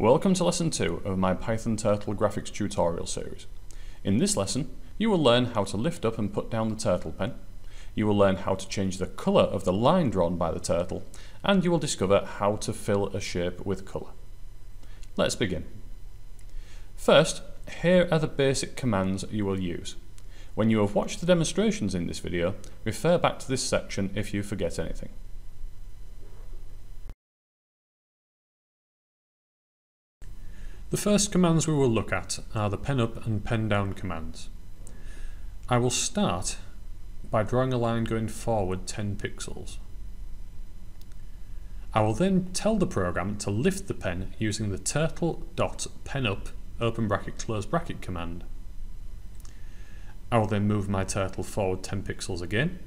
Welcome to Lesson 2 of my Python Turtle Graphics Tutorial Series. In this lesson, you will learn how to lift up and put down the turtle pen, you will learn how to change the colour of the line drawn by the turtle, and you will discover how to fill a shape with colour. Let's begin. First, here are the basic commands you will use. When you have watched the demonstrations in this video, refer back to this section if you forget anything. The first commands we will look at are the pen up and pen down commands. I will start by drawing a line going forward 10 pixels. I will then tell the program to lift the pen using the turtle.penup open bracket close bracket command. I will then move my turtle forward 10 pixels again.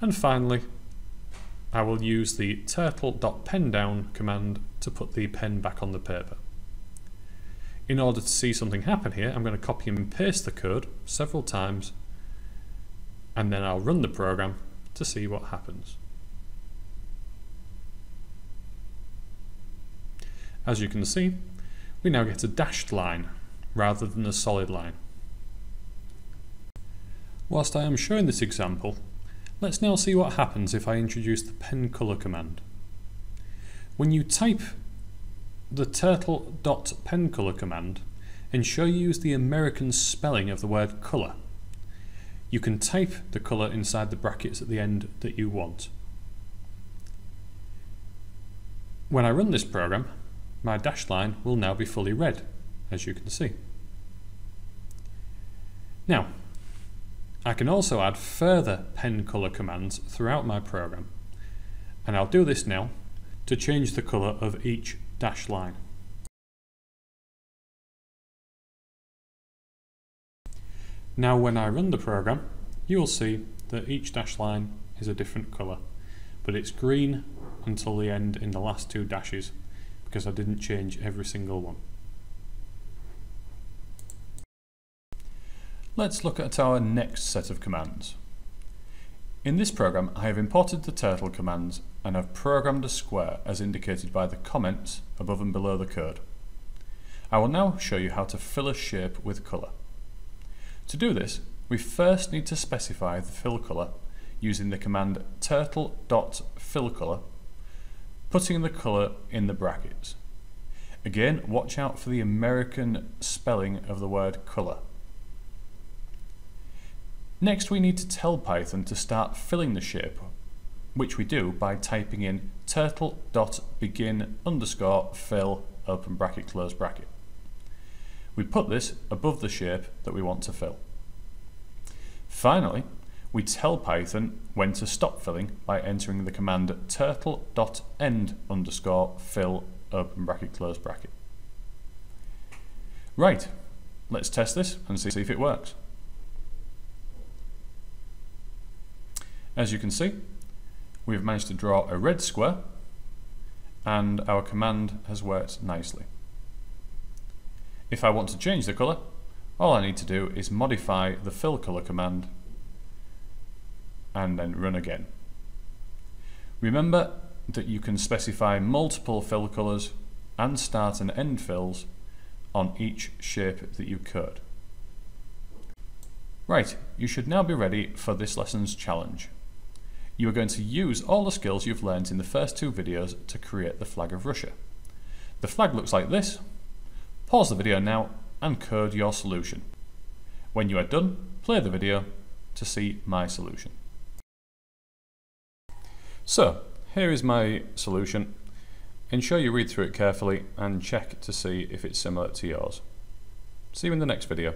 And finally, I will use the turtle.pendown command to put the pen back on the paper. In order to see something happen here, I'm going to copy and paste the code several times, and then I'll run the program to see what happens. As you can see, we now get a dashed line rather than a solid line. Whilst I am showing this example, let's now see what happens if I introduce the pen color command. When you type the turtle.penColor command, ensure you use the American spelling of the word colour. You can type the colour inside the brackets at the end that you want. When I run this program, my dashed line will now be fully red, as you can see. Now, I can also add further pen colour commands throughout my program, and I'll do this now to change the colour of each dashed line. Now when I run the program, you will see that each dashed line is a different colour, but it's green until the end in the last two dashes because I didn't change every single one. Let's look at our next set of commands. In this program, I have imported the turtle commands and have programmed a square as indicated by the comments above and below the code. I will now show you how to fill a shape with colour. To do this, we first need to specify the fill colour using the command turtle.fillColor, putting the colour in the brackets. Again, watch out for the American spelling of the word colour. Next, we need to tell Python to start filling the shape, which we do by typing in turtle.begin_fill open bracket close bracket. We put this above the shape that we want to fill. Finally, we tell Python when to stop filling by entering the command turtle.end_fill open bracket close bracket. Right, let's test this and see if it works. As you can see, we've managed to draw a red square and our command has worked nicely. If I want to change the colour, all I need to do is modify the fill colour command and then run again. Remember that you can specify multiple fill colours and start and end fills on each shape that you code. Right, you should now be ready for this lesson's challenge. You are going to use all the skills you've learned in the first two videos to create the flag of Russia. The flag looks like this. Pause the video now and code your solution. When you are done, play the video to see my solution. So, here is my solution. Ensure you read through it carefully and check to see if it's similar to yours. See you in the next video.